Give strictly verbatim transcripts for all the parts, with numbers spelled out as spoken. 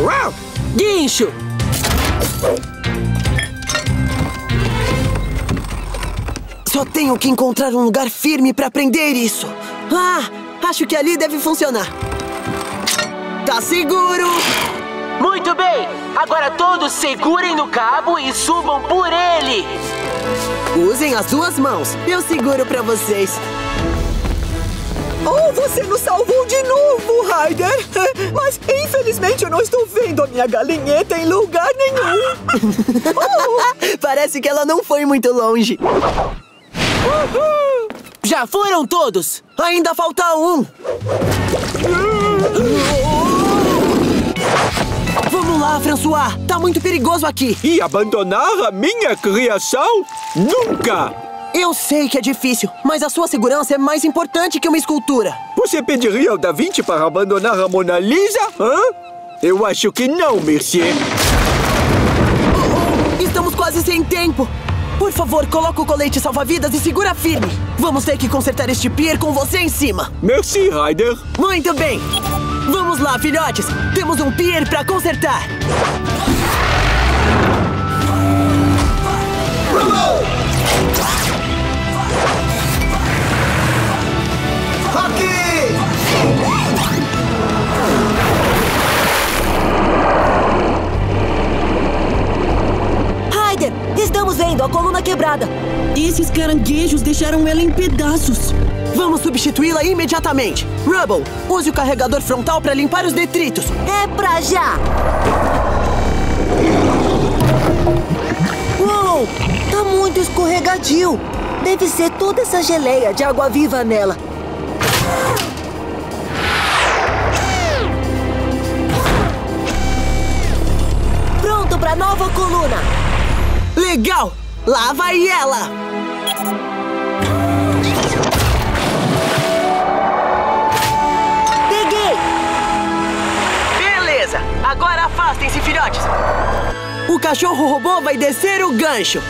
Uau! Guincho! Só tenho que encontrar um lugar firme para prender isso. Ah, acho que ali deve funcionar. Tá seguro! Muito bem! Agora todos segurem no cabo e subam por ele! Usem as duas mãos. Eu seguro pra vocês. Oh, você nos salvou de novo, Ryder! Mas, infelizmente, eu não estou vendo a minha galinheta em lugar nenhum. Oh. Parece que ela não foi muito longe. Uhul. Já foram todos? Ainda falta um. Vamos lá, François. Tá muito perigoso aqui. E abandonar a minha criação? Nunca! Eu sei que é difícil, mas a sua segurança é mais importante que uma escultura. Você pediria ao Da Vinci para abandonar a Mona Lisa? Hã? Eu acho que não, Mercier. Oh, oh, estamos quase sem tempo. Por favor, coloca o colete salva-vidas e segura firme. Vamos ter que consertar este pier com você em cima. Merci, Ryder. Muito bem. Vamos lá, filhotes. Temos um pier para consertar. Estamos vendo a coluna quebrada. Esses caranguejos deixaram ela em pedaços. Vamos substituí-la imediatamente. Rubble, use o carregador frontal para limpar os detritos. É pra já. Uou, tá muito escorregadio. Deve ser toda essa geleia de água viva nela. Pronto pra nova coluna. Legal! Lá vai ela! Peguei! Beleza! Agora afastem-se, filhotes! O cachorro robô vai descer o gancho!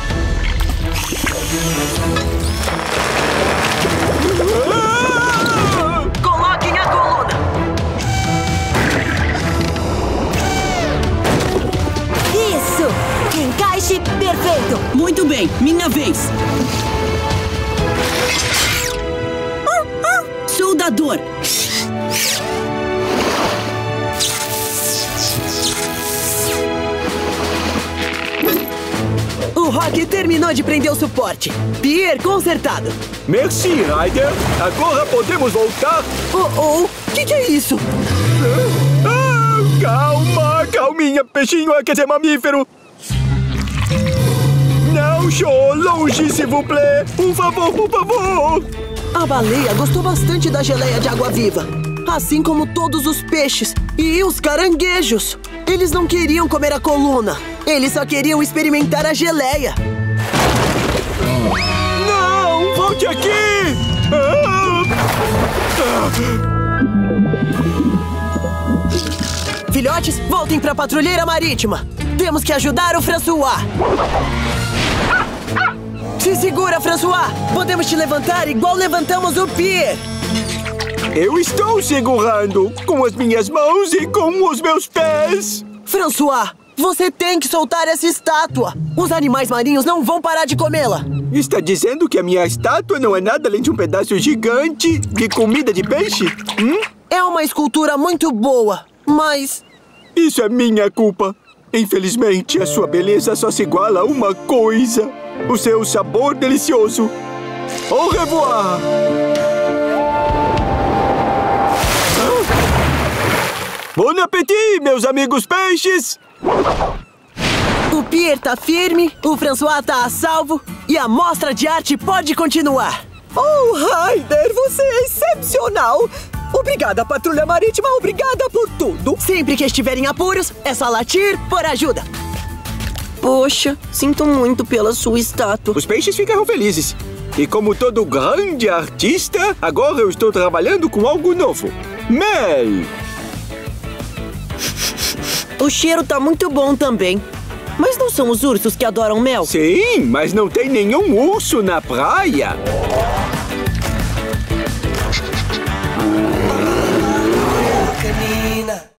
Ah! Coloquem a coluna! Isso! Encaixe perfeito! Muito bem, minha vez! Ah, ah. Soldador! O Rock terminou de prender o suporte. Pier consertado! Merci, Ryder! Agora podemos voltar! Oh, oh! Que que é isso? Ah, calma, calminha, peixinho, quer dizer, mamífero! Longe, s'il vous plaît! Por favor, por favor! A baleia gostou bastante da geleia de água-viva. Assim como todos os peixes e os caranguejos. Eles não queriam comer a coluna. Eles só queriam experimentar a geleia. Não! Volte aqui! Ah! Ah! Filhotes, voltem para a patrulheira marítima. Temos que ajudar o François. Se segura, François! Podemos te levantar igual levantamos o pier! Eu estou segurando com as minhas mãos e com os meus pés! François, você tem que soltar essa estátua! Os animais marinhos não vão parar de comê-la! Está dizendo que a minha estátua não é nada além de um pedaço gigante de comida de peixe? Hum? É uma escultura muito boa, mas... Isso é minha culpa! Infelizmente, a sua beleza só se iguala a uma coisa... O seu sabor delicioso. Au revoir! Bon appétit, meus amigos peixes! O pier tá firme, o François tá a salvo e a mostra de arte pode continuar. Oh, Ryder, você é excepcional! Obrigada, Patrulha Marítima, obrigada por tudo! Sempre que estiverem apuros, é só latir por ajuda. Poxa, sinto muito pela sua estátua. Os peixes ficaram felizes. E como todo grande artista, agora eu estou trabalhando com algo novo. Mel! O cheiro tá muito bom também. Mas não são os ursos que adoram mel? Sim, mas não tem nenhum urso na praia.